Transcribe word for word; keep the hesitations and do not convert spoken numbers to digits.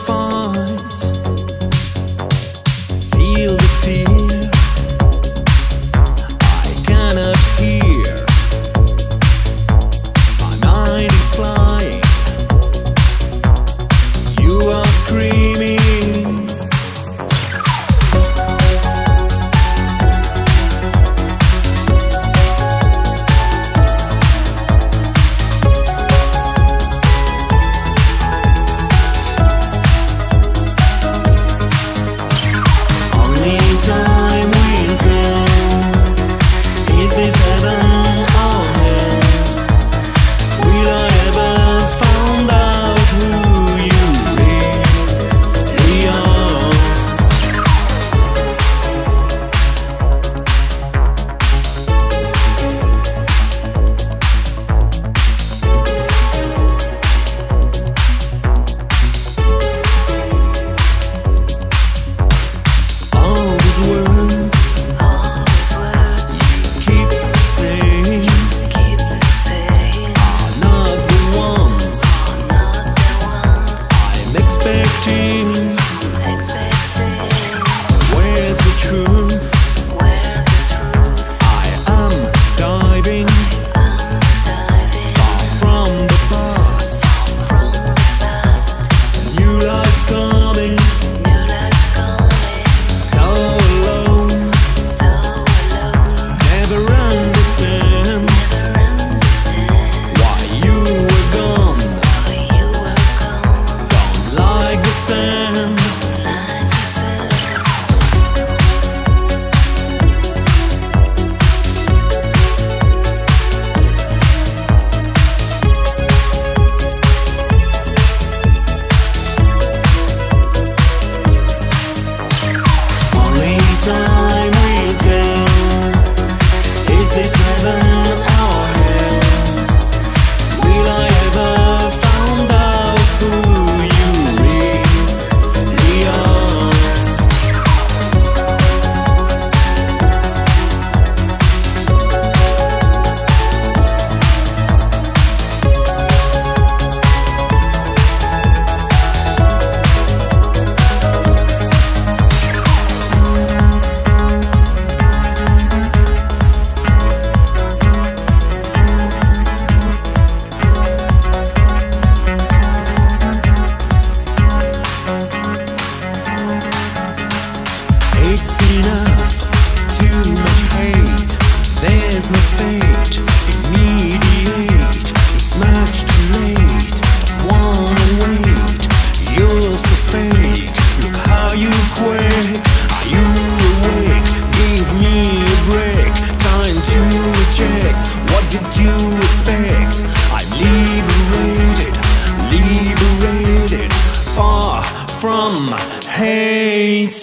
fight. Feel the fear I cannot hear. My mind is flying. You are screaming. There's no fate, immediate. It's much too late. Don't wanna wait. You're so fake. Look how you quake. Are you awake? Give me a break. Time to reject. What did you expect? I'm liberated, liberated, far from hate.